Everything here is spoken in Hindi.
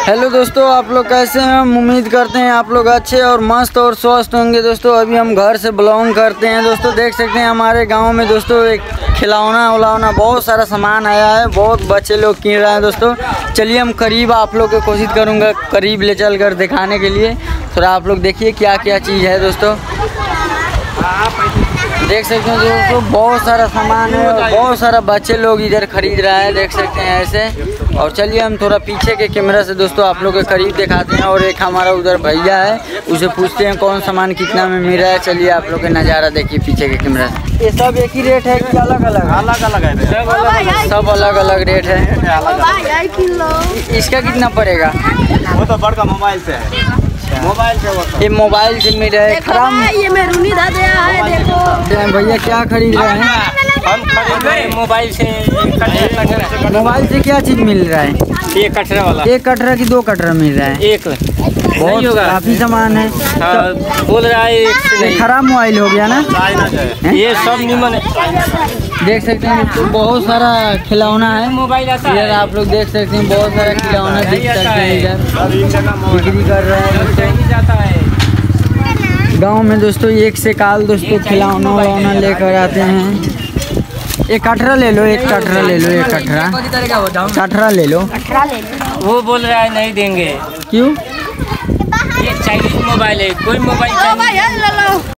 हेलो दोस्तों, आप लोग कैसे हैं। हम उम्मीद करते हैं आप लोग अच्छे और मस्त और स्वस्थ होंगे। दोस्तों अभी हम घर से ब्लॉग करते हैं। दोस्तों देख सकते हैं हमारे गांव में दोस्तों एक खिलौना उलावना बहुत सारा सामान आया है, बहुत बच्चे लोग किन रहे हैं। दोस्तों चलिए हम करीब आप लोग को कोशिश करूँगा करीब ले चल कर दिखाने के लिए। थोड़ा आप लोग देखिए क्या क्या चीज़ है। दोस्तों देख सकते हैं दोस्तों बहुत सारा सामान है, बहुत सारा बच्चे लोग इधर खरीद रहा है, देख सकते हैं ऐसे। और चलिए हम थोड़ा पीछे के कैमरा से दोस्तों आप लोग के करीब दिखाते हैं। और एक हमारा उधर भैया है, उसे पूछते हैं कौन सामान कितना में मिल रहा है। चलिए आप लोग के नज़ारा देखिए पीछे के कैमरा से। ये सब एक ही रेट है कि अलग अलग है? सब अलग अलग रेट है। इसका कितना पड़ेगा? वो तो बड़का मोबाइल से है, ये मोबाइल से मिल रहा है। खराब ये मैरूनी है, देखो भैया क्या खरीद रहे हैं। हम खरीद रहे हैं मोबाइल से। मोबाइल से क्या चीज मिल रहा है? ये कटरा वाला, एक कटरा की दो कटरा मिल रहा है। एक बहुत काफी सामान है। बोल रहा है खराब मोबाइल हो गया ना, ये सब निमन है। देख सकते हैं तो बहुत सारा खिलौना है मोबाइल इधर, आप लोग देख सकते हैं बहुत सारा खिलौना दिख सकते हैं इधर बिक्री कर रहा है। गांव में दोस्तों एक से काल दोस्तों खिलौना वाना लेकर आते हैं। एक कटरा ले लो, एक कटरा ले लो, एक कटरा कटरा ले लो। वो बोल रहा है नहीं देंगे। क्यों? ये चाइनीज मोबाइल है, कोई मोबाइल